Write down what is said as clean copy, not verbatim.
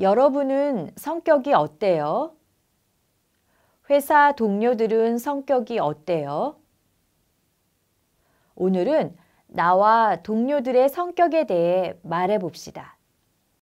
여러분은 성격이 어때요? 회사 동료들은 성격이 어때요? 오늘은 나와 동료들의 성격에 대해 말해봅시다.